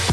I'm